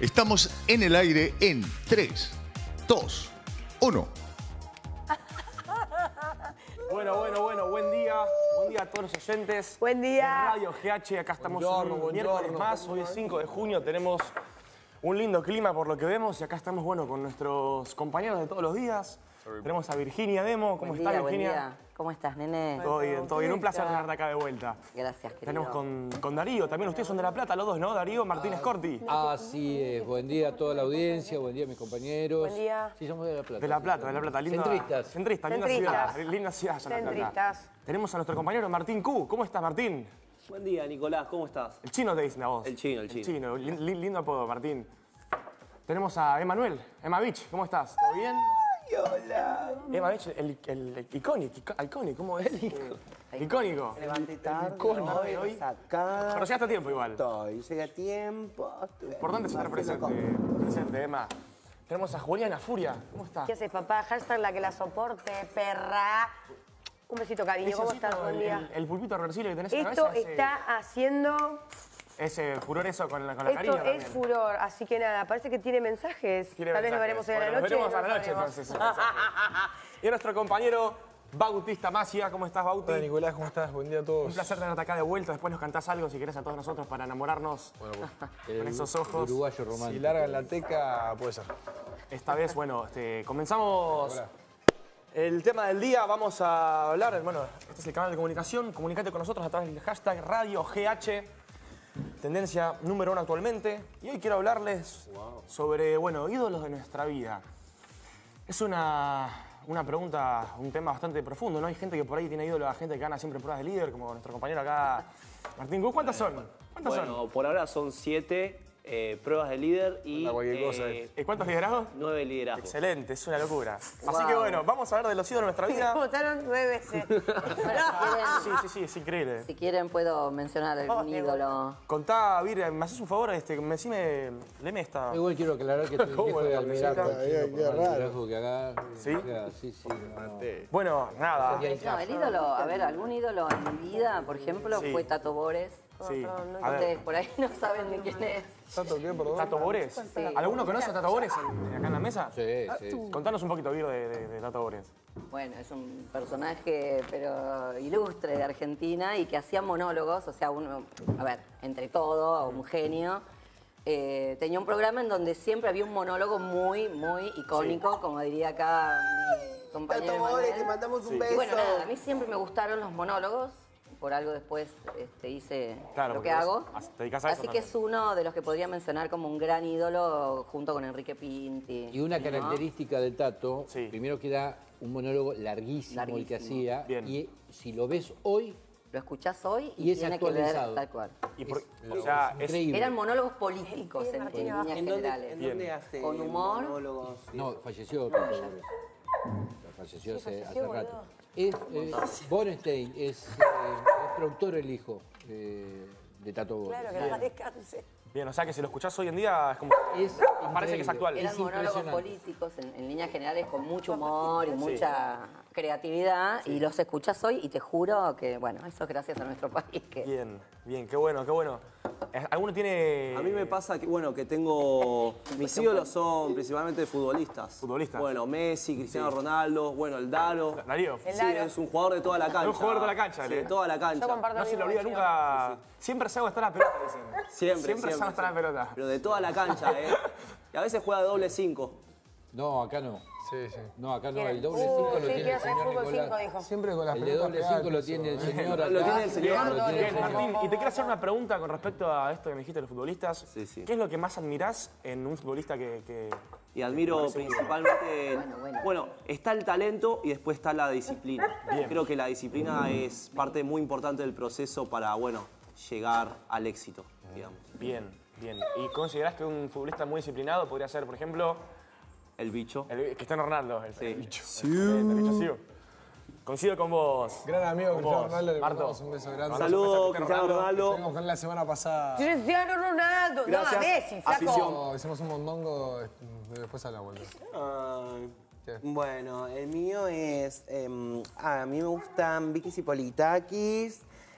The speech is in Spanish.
Estamos en el aire en 3, 2, 1. Bueno, buen día a todos los oyentes. Buen día. Radio GH, acá estamos un miércoles más, hoy es 5 de junio, tenemos un lindo clima por lo que vemos y acá estamos, bueno, con nuestros compañeros de todos los días. Tenemos a Virginia Demo. ¿Cómo estás, Virginia? Buen día. ¿Cómo estás, nene? Todo bien, todo bien. Un placer tenerte acá de vuelta. Gracias, querido. Tenemos con Darío también. Ustedes son de La Plata, los dos, ¿no? Darío Martínez Corti. Así es. Buen día a toda la audiencia. Buen día a mis compañeros. Buen día. Sí, somos de La Plata. De La Plata. Linda, centristas. Linda ciudad. Centristas. Tenemos a nuestro compañero Martín Q. ¿Cómo estás, Martín? Buen día, Nicolás. ¿Cómo estás? El chino te dicen a vos. El chino. Lindo apodo, Martín. Tenemos a Emanuel. Emma Beach, ¿cómo estás? ¿Todo bien? Hola. Emma, el icónico, ¿cómo es? Icónico. Levanté tarde, hoy sacada. Pero llegaste a tiempo igual. Llegué a tiempo. Importante estar presente, Emma. Tenemos a Juliana Furia. ¿Cómo estás? ¿Qué haces, papá? Hashtag la que la soporte, perra. Un besito, cariño. ¿Cómo estás, Julia? El pulpito reversible que tenés en la cabeza. Esto está haciendo... Ese furor eso con la cariño también. Esto es furor, así que nada, parece que tiene mensajes. Tal vez lo veremos en la noche. Lo veremos a la noche, entonces. Y nuestro compañero Bautista Macia. ¿Cómo estás, Bauti? Hola, Nicolás, ¿cómo estás? Buen día a todos. Un placer tenerte acá de vuelta. Después nos cantás algo, si querés, a todos nosotros para enamorarnos con esos ojos. Uruguayo romántico. Si largan la teca, puede ser. Esta vez, bueno, comenzamos... Hola. El tema del día, vamos a hablar... Bueno, este es el canal de comunicación. Comunicate con nosotros a través del hashtag Radio GH. Tendencia número 1 actualmente. Y hoy quiero hablarles sobre, bueno, ídolos de nuestra vida. Es una pregunta, un tema bastante profundo, ¿no? Hay gente que por ahí tiene ídolos, gente que gana siempre pruebas de líder, como nuestro compañero acá, Martín Gu. ¿Cuántas son? Bueno, por ahora son 7 pruebas de líder y... ¿Cuántos liderazgos? 9 liderazgos. Excelente, es una locura. Así que bueno, vamos a hablar de los ídolos de nuestra vida. Me votaron 9 veces. Sí, es increíble. Si quieren puedo mencionar algún ídolo. Contá, Vir, ¿me haces un favor? Léeme esta. Igual quiero aclarar que estoy viejo de Almirante. Sí. Bueno, nada. No, el ídolo, a ver, algún ídolo en mi vida, por ejemplo, fue Tato Bores. Sí. Ustedes por ahí no saben de quién es. ¿Tato qué, perdón? ¿Tato Bores? Sí. ¿Alguno conoce a Tato Bores acá en la mesa? Sí. Contanos un poquito, Vir, de Tato Bores. Bueno, es un personaje, pero ilustre de Argentina y que hacía monólogos, o sea, uno, a ver, entre todo, un genio. Tenía un programa en donde siempre había un monólogo muy, muy icónico, como diría acá mi compañero. Tato Bores, te mandamos un beso. Y bueno, nada, a mí siempre me gustaron los monólogos. Por algo después hice lo que hago. Te dedicás a eso también. Es uno de los que podría mencionar como un gran ídolo junto con Enrique Pinti. Y una característica de Tato, primero que era un monólogo larguísimo el que hacía. Bien. Y si lo ves hoy... Lo escuchás hoy y es tiene actualizado. Que ver tal cual. Eran monólogos políticos en líneas generales. ¿En dónde hace? Con humor. Monólogos, no, falleció. Falleció hace rato. Borenstein es productor el hijo de Tato Bores. Claro, que no la descanse. Bien, o sea que si lo escuchás hoy en día es como... Parece que es actual. Eran monólogos políticos en líneas generales con mucho humor y mucha creatividad. Sí. Y los escuchás hoy y te juro que, bueno, eso es gracias a nuestro país. Que... Bien, qué bueno. ¿Alguno tiene...? A mí me pasa que, bueno, que tengo... Mis ídolos son principalmente futbolistas. Bueno, Messi, Cristiano Ronaldo, bueno, el Daro. ¿Darío? Sí, es un jugador de toda la cancha. Es un jugador de toda la cancha, sí, de toda la cancha. No se lo olvida nunca. Siempre salgo hasta la pelota, dicen. Siempre salgo hasta la pelota. Pero de toda la cancha, ¿eh? Y a veces juega doble 5. No, acá no. Sí. No, acá no. El doble 5 lo tiene el señor Nicolás. Siempre con las pelotas. El doble 5 lo tiene el señor. Lo tiene el señor. Martín, y te quiero hacer una pregunta con respecto a esto que me dijiste de los futbolistas. Sí. ¿Qué es lo que más admirás en un futbolista que... Y admiro principalmente... Bueno, está el talento y después está la disciplina. Bien. Creo que la disciplina es parte muy importante del proceso para, bueno, llegar al éxito, digamos. Bien. ¿Y considerás que un futbolista muy disciplinado podría ser, por ejemplo... El bicho. Cristiano Ronaldo. El bicho. El bicho. Coincido con vos. Gran amigo Cristiano Ronaldo. Le mandamos un beso grande. Saludos, Cristiano Ronaldo. Estuvimos con él la semana pasada. Cristiano Ronaldo. Gracias. No, a Messi, flaco. Hicimos un mondongo. Después hablamos. Bueno, el mío es... a mí me gustan Vicky y Politakis.